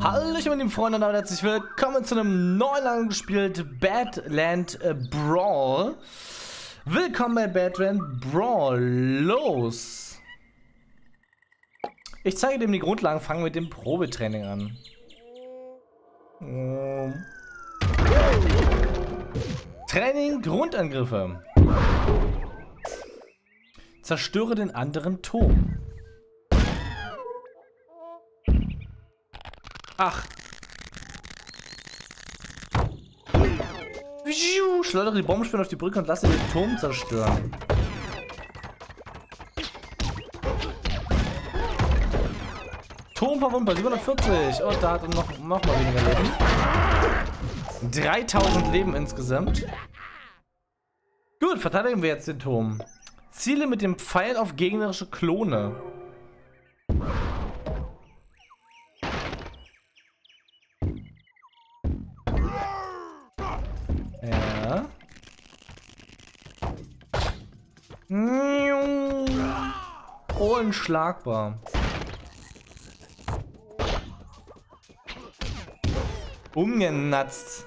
Hallo, ich bin die Freunde und herzlich willkommen zu einem neuen Angespielt Badland Brawl. Willkommen bei Badland Brawl. Los! Ich zeige dem die Grundlagen, fangen mit dem Probetraining an. Training Grundangriffe. Zerstöre den anderen Turm. Ach. Schleudere die Bombenspinne auf die Brücke und lasse den Turm zerstören. Turm verwundbar, 740. Oh, da hat er noch mal weniger Leben. 3000 Leben insgesamt. Gut, verteidigen wir jetzt den Turm. Ziele mit dem Pfeil auf gegnerische Klone. Ja. Unschlagbar. Umgenatzt.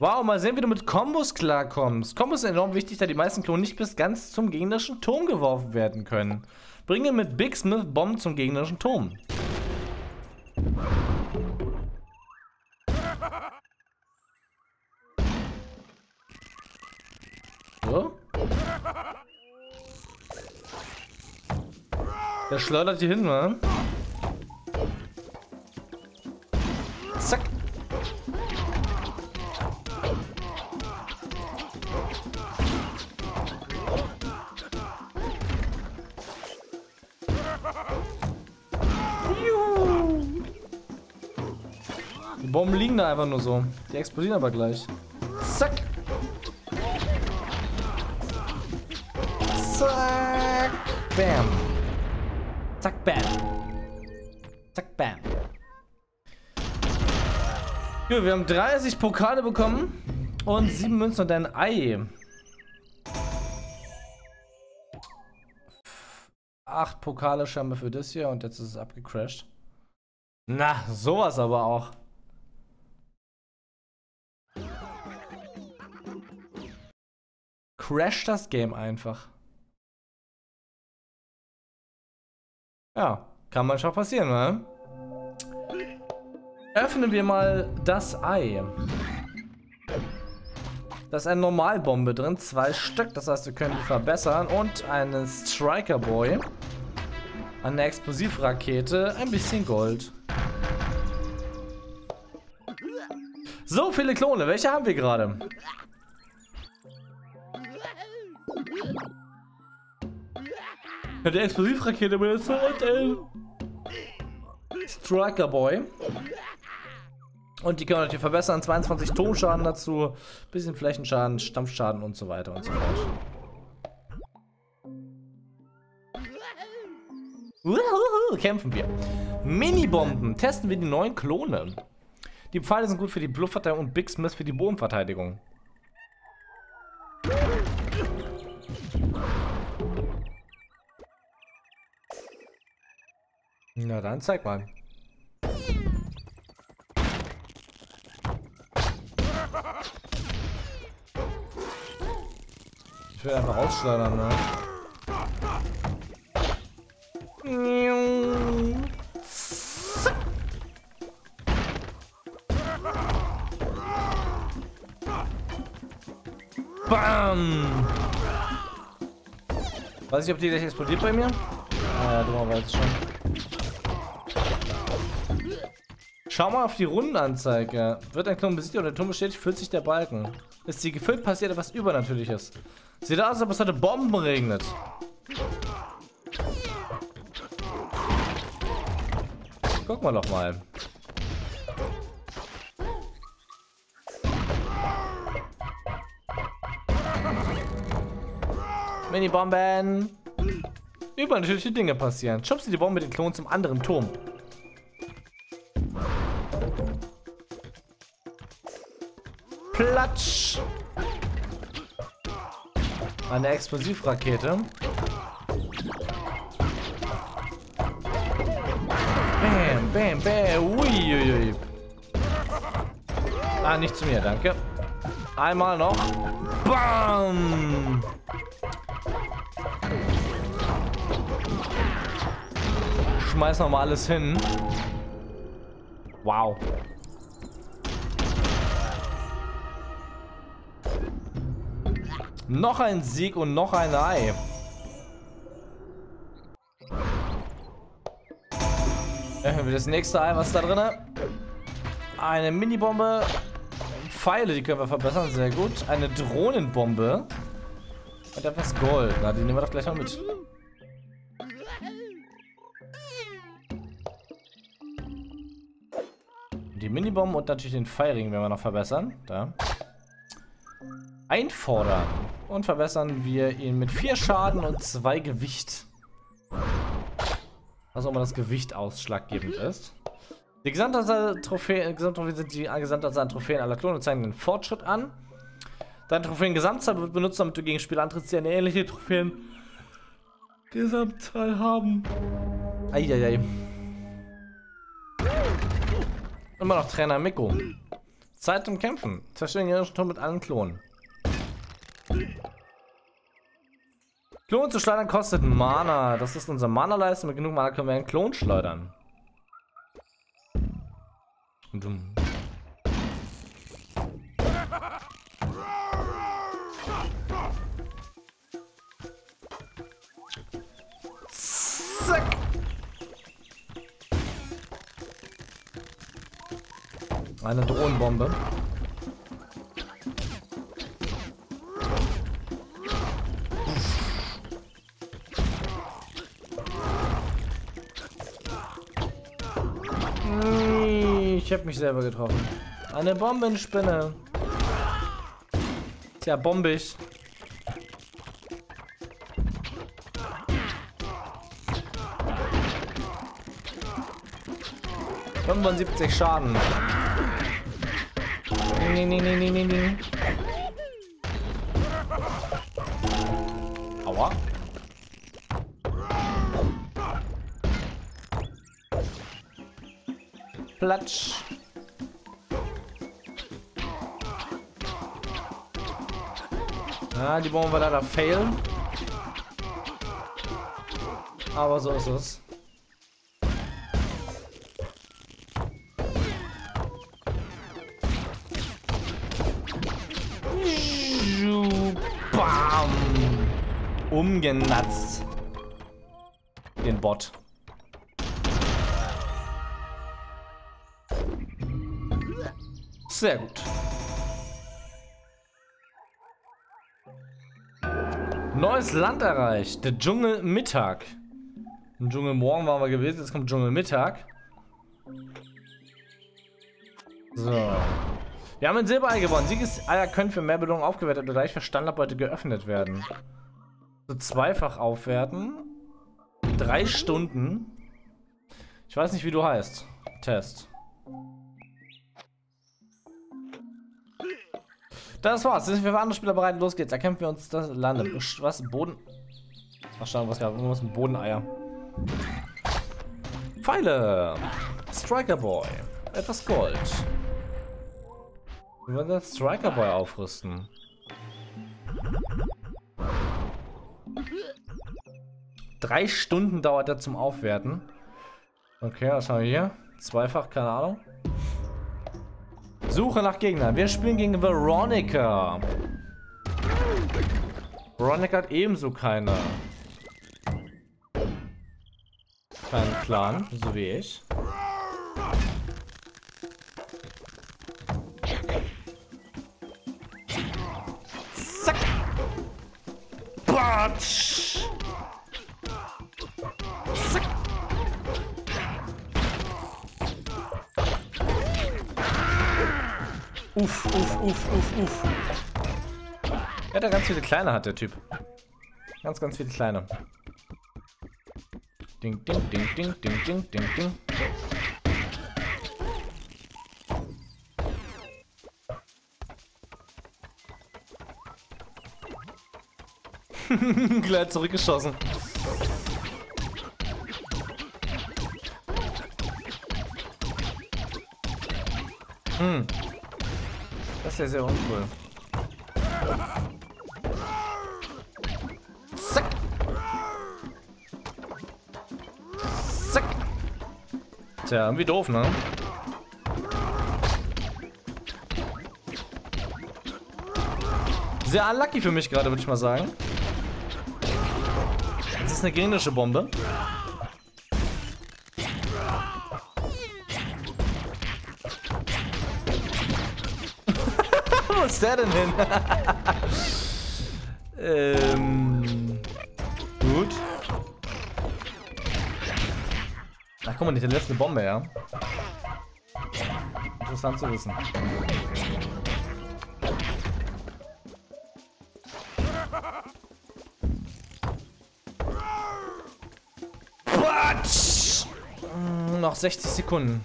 Wow, mal sehen, wie du mit Kombos klarkommst. Kombos sind enorm wichtig, da die meisten Klone nicht bis ganz zum gegnerischen Turm geworfen werden können. Bringe mit Big Smith Bomben zum gegnerischen Turm. So. Der schleudert hier hin, ne? Zack. Die Bomben liegen da einfach nur so. Die explodieren aber gleich. Zack. Zack. Bam. Zack, bam. Zack, bam. Gut, wir haben 30 Pokale bekommen und 7 Münzen und ein Ei. 8 Pokale scheinbar für das hier und jetzt ist es abgecrashed. Na, sowas aber auch. Crash das Game einfach. Ja, kann manchmal passieren, ne? Öffnen wir mal das Ei. Da ist eine Normalbombe drin, 2 Stück, das heißt wir können die verbessern und einen Striker Boy, eine Explosivrakete, ein bisschen Gold. So viele Klone, welche haben wir gerade? Die Explosivrakete benutzen und einen Striker Boy. Und die können wir natürlich verbessern. 22 Tonschaden dazu, bisschen Flächenschaden, Stampfschaden und so weiter und so fort. Kämpfen wir. Minibomben. Testen wir die neuen Klone. Die Pfeile sind gut für die Luftverteidigung und Big Smith für die Bodenverteidigung. Na dann, zeig mal. Ich will einfach rausschleudern, ne? Bam! Weiß ich, ob die gleich explodiert bei mir? Naja, dummerweise schon. Schau mal auf die Rundenanzeige. Wird ein Klon besiegt oder der Turm bestätigt, füllt sich der Balken. Ist sie gefüllt, passiert etwas Übernatürliches. Sieht aus, als ob es heute Bomben regnet. Gucken wir doch mal. Minibomben. Übernatürliche Dinge passieren. Schubst du die Bombe mit den Klon zum anderen Turm. Platsch. Eine Explosivrakete. Bam, bam. Uiuiui. Ah, nicht zu mir, danke. Einmal noch. Bam. Schmeiß nochmal alles hin. Wow. Noch ein Sieg und noch ein Ei. Das nächste Ei, was ist da drin? Eine Minibombe. Pfeile, die können wir verbessern, sehr gut. Eine Drohnenbombe. Und etwas Gold. Na, die nehmen wir doch gleich mal mit. Die Minibombe und natürlich den Pfeilring werden wir noch verbessern. Da. Einfordern. Und verbessern wir ihn mit 4 Schaden und 2 Gewicht. Was auch immer das Gewicht ausschlaggebend ist. Die Gesamttrophäen sind die Gesamtanzahl an Trophäen aller Klone und zeigen den Fortschritt an. Deine Trophäen-Gesamtzahl wird benutzt, damit du gegen Spieler antrittst, die eine ähnliche Trophäen-Gesamtzahl haben. Eieiei. Immer noch Trainer Mikko. Zeit zum Kämpfen. Zerstören den gegnerischen Turm mit allen Klonen. Klon zu schleudern kostet Mana. Das ist unser Mana-Leiste. Mit genug Mana können wir einen Klon schleudern. Zack. Eine Drohnenbombe. Ich habe mich selber getroffen. Eine Bombenspinne. Tja, bombig. ...75 Schaden. Nee, nee, nee, nee, nee, nee. Aua. Platsch. Ja, die Bombe war leider fail. Aber so ist es. Bam. Umgenatzt. Den Bot. Sehr gut. Neues Land erreicht. Der Dschungel Mittag. Im Dschungel Morgen waren wir gewesen. Jetzt kommt Dschungel Mittag. So. Wir haben ein Silberei gewonnen. Siegeseier können für mehr Belohnung aufgewertet oder gleich für Standardbeute geöffnet werden. So zweifach aufwerten. 3 Stunden. Ich weiß nicht, wie du heißt. Test. Das war's. Jetzt sind wir für andere Spieler bereit. Los geht's. Da kämpfen wir uns das Lande. Was? Boden? Ach, schade, was gab es? Irgendwas mit Bodeneier. Pfeile. Striker Boy. Etwas Gold. Wir wollen den Striker Boy aufrüsten. Drei Stunden dauert er zum Aufwerten. Okay, was haben wir hier? Zweifach, keine Ahnung. Suche nach Gegnern. Wir spielen gegen Veronica. Veronica hat ebenso keinen Plan, so wie ich. Zack! Batsch! Zack! Uff, uff, uff, uff, uff. Ja, da ganz viele kleine hat der Typ. Ganz viele kleine. Ding, ding, ding, ding, ding, ding, ding, ding. Gleich zurückgeschossen. Hm. Das ist ja sehr uncool. Zack. Zack. Tja, irgendwie doof, ne? Sehr unlucky für mich gerade, würde ich mal sagen. Das ist eine gegnerische Bombe. Wo ist der denn hin? Gut. Ach, guck mal, nicht der letzte Bombe, ja. Interessant zu wissen. Batsch! Noch 60 Sekunden.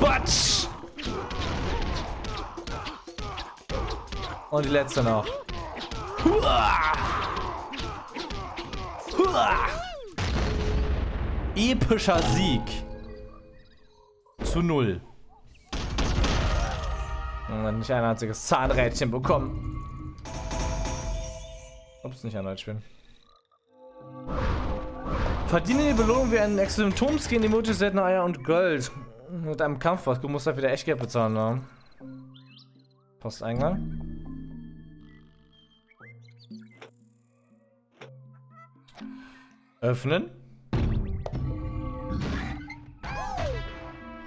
Batsch! Und die letzte noch. Huah! Huah! Epischer Sieg. Zu 0. Und nicht ein einziges Zahnrädchen bekommen. Ups, nicht erneut spielen. Verdiene die Belohnung wie einen extra Symptom-Skin, Emoji, seltene Eier und Gold. Mit einem Kampfpass. Du musst halt wieder echt Geld bezahlen, ne? Posteingang. Öffnen.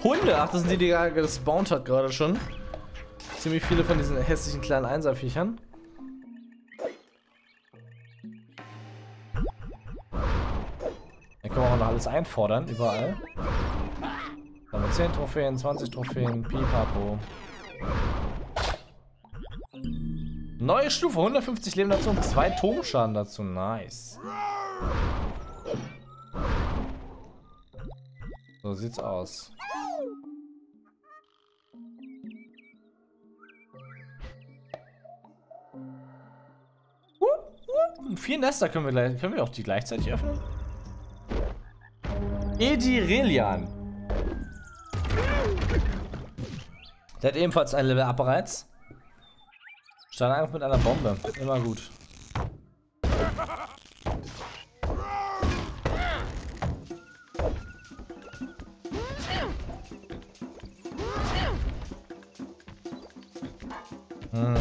Hunde! Ach, das sind die, die gespawnt hat gerade schon. Ziemlich viele von diesen hässlichen kleinen Einserviechern. Auch noch alles einfordern, überall. Dann haben 10 Trophäen, 20 Trophäen, Pipapo. Neue Stufe, 150 Leben dazu und 2 Turmschaden dazu, nice. So sieht's aus. Vier Nester können wir auch die gleichzeitig öffnen? Edi Relian. Der hat ebenfalls ein Level Up bereits. Stand einfach mit einer Bombe. Immer gut. Hm.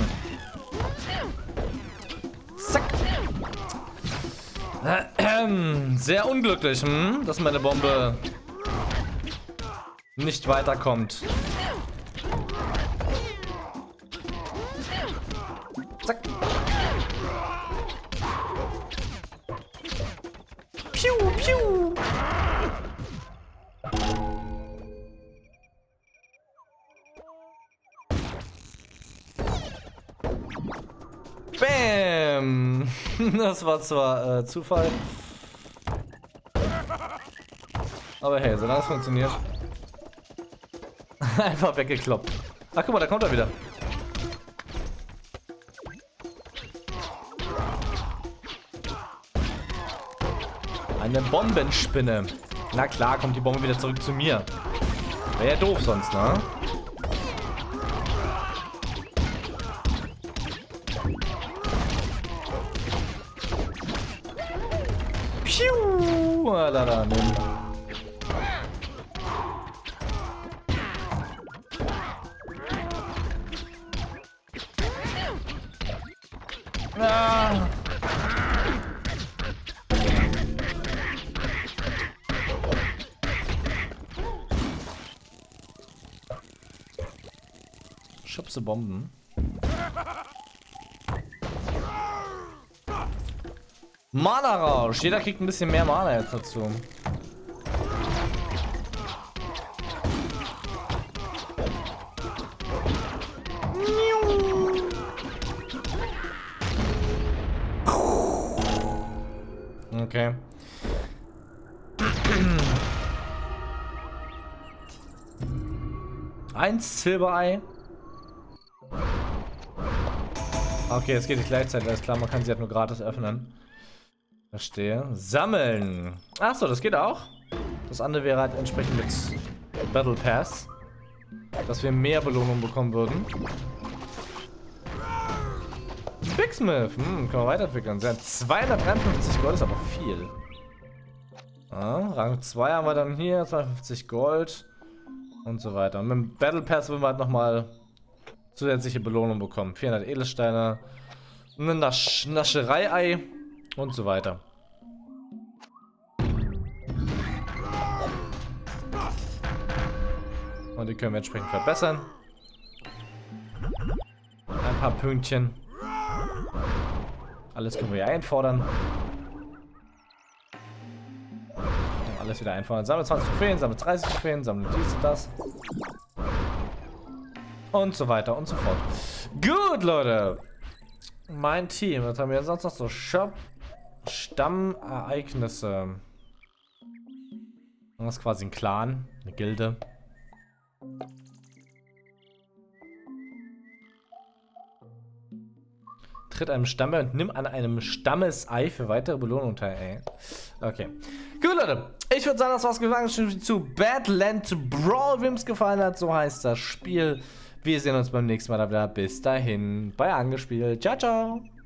Zack. Sehr unglücklich, hm? Dass meine Bombe nicht weiterkommt. Zack. Piu, piu. Bam. Das war zwar Zufall. Aber hey, solange es funktioniert. Einfach weggekloppt. Ach, guck mal, da kommt er wieder. Eine Bombenspinne. Na klar, kommt die Bombe wieder zurück zu mir. Wäre ja doof sonst, ne? Piu! Da, nimm. Schubse Bomben. Mana-Rausch. Jeder kriegt ein bisschen mehr Mana jetzt dazu. Okay. Eins Silberei. Okay, es geht nicht gleichzeitig, alles klar, man kann sie halt nur gratis öffnen. Verstehe. Sammeln. Achso, das geht auch. Das andere wäre halt entsprechend mit Battle Pass. dass wir mehr Belohnung bekommen würden. Big Smith, können wir weiterentwickeln. Sie haben 253 Gold, ist aber viel. Ja, Rang 2 haben wir dann hier, 52 Gold und so weiter. Und mit dem Battle Pass will man halt nochmal zusätzliche Belohnung bekommen. 400 Edelsteine, eine Nascherei-Ei und so weiter. Und die können wir entsprechend verbessern. Ein paar Pünktchen. Alles können wir einfordern. Alles wieder einfordern. Sammle 20 Trophäen, sammle 30 Trophäen, sammle dies und das. Und so weiter und so fort. Gut, Leute. Mein Team. Was haben wir sonst noch so? Shop. Stammereignisse. Das ist quasi ein Clan. Eine Gilde. Tritt einem Stamme und nimm an einem Stammesei für weitere Belohnung teil. Ey. Okay. Gut, Leute. Ich würde sagen, das war's gewesen zu Badland Brawl. Wem es gefallen hat, so heißt das Spiel. Wir sehen uns beim nächsten Mal wieder. Bis dahin. Bei Angespielt. Ciao, ciao.